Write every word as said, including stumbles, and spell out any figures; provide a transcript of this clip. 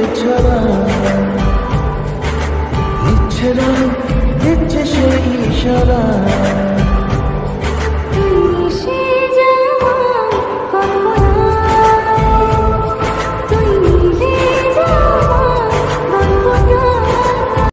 इच्छरा इच्छरा इच्छा इशारा।